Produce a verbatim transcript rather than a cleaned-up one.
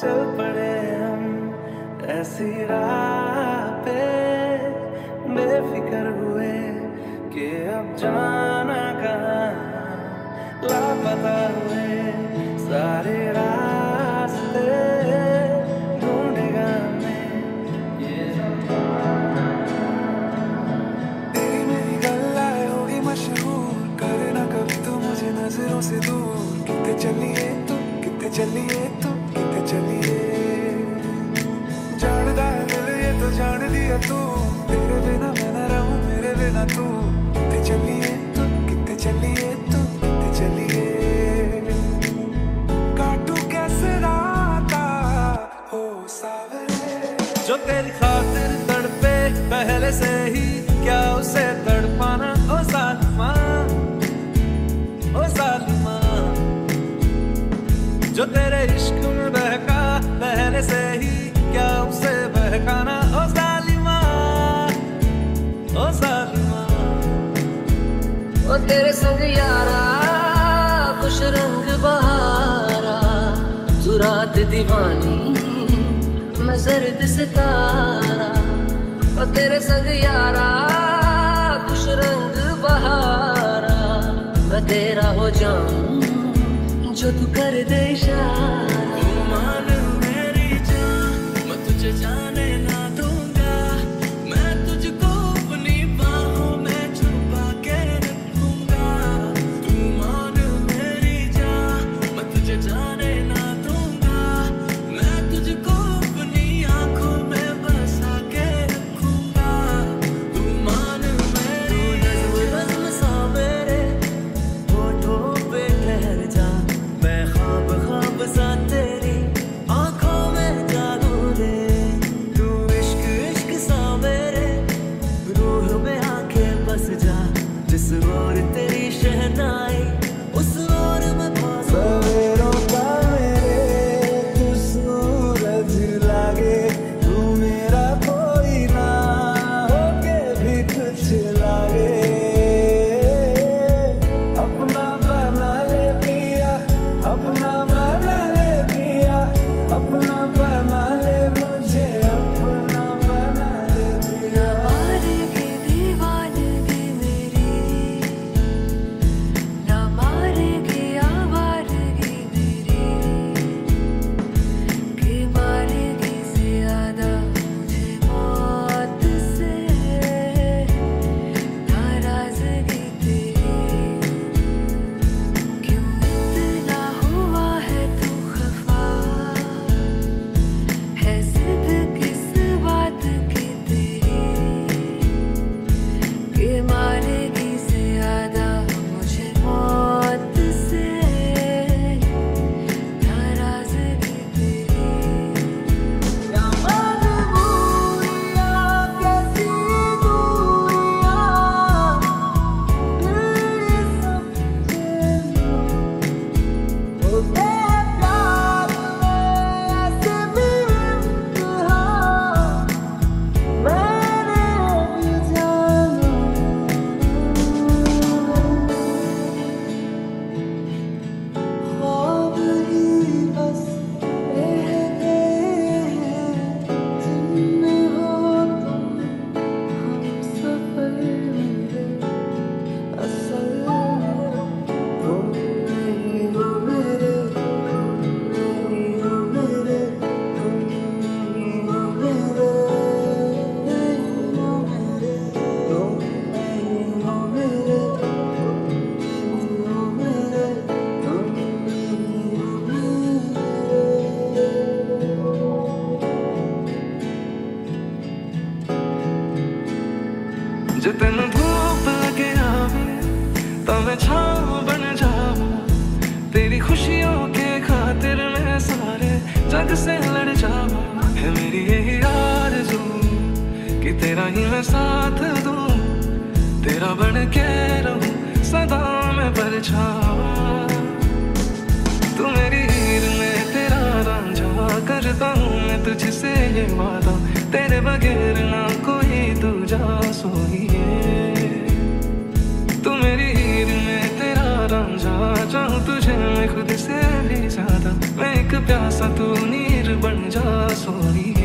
चल पड़े हम ऐसी राह पे, बेफिक्र हुए कि अब जाना कहाँ, लापता हुए सारे रास्ते ढूंढेगा मैं ये ज़माना। तेरी मेरी गल्लाएं होगी मशहूर, करना कभी तो मुझे नजरों से दूर। कितने चलिए तू, कितने चलिए तू, कितने चलिए। जानता है दिल ये तो जान दिया तू, तेरे बिना मैं ना रहूँ, मेरे बिना तू। कितने चलिए तू, कितने चलिए तू, कितने चलिए। काटू कैसे राता हो सावरे, जो तेरी खातिर तड़पे पहले से ही, क्या उसे तड़पाना। ओ सालिमा, ओ सालिमा, जो तेरे इश्क में बहका पहले से ही, क्या उसे बहकाना। ओ सालिमा, ओ सालिमा, ओ तेरे संग यारा कुछ रंग बहारा, तू रात दीवानी मैं जर्द सितारा। ओ तेरे संग यारा कुछ रंग बहारा, मैं तेरा हो जाऊं जो तू कर दे इशारा। मान मेरी जान, मैं तुझे जाने ना दूंगा, मैं तुझको अपनी बाहों में छुपा के रखूंगा। तू मान मेरी जान, मैं तुझे जाने ना दूंगा, मैं तुझको अपनी आंखों में बसा के रखूंगा। तू मान मेरी नज़्म सा मेरे होठों पे ठहर जा, सा तेरी आँखों में जादू दे। तू इश्क इश्क सा मेरे रूह में आके बस जा, जिस ओर तेरी शहनाई उस ओर मैं सवेरों का मेरे तू सूरज लागे। तू मेरा कोई ना होके भी कुछ लागे, अपना बना ले पिया, अपना जितन धूप लगे आवे तो मैं छाँव बन जाऊं, तेरी खुशियों के खातिर मैं सारे जग से लड़ जाऊं। है मेरी यही आरज़ू कि तेरा ही मैं साथ दूं, तेरा बन के रहूं सदा मैं परछावा। तू मेरी हीर में तेरा रांझा, करता हूँ मैं तुझसे ये वादा, तेरे बगैर ना कोई दूजा सोइए। तू मेरी हीर में तेरा रांझा, चाहूं तुझे मैं खुद से भी ज्यादा, मैं एक प्यासा तू नीर बन जा सोनी।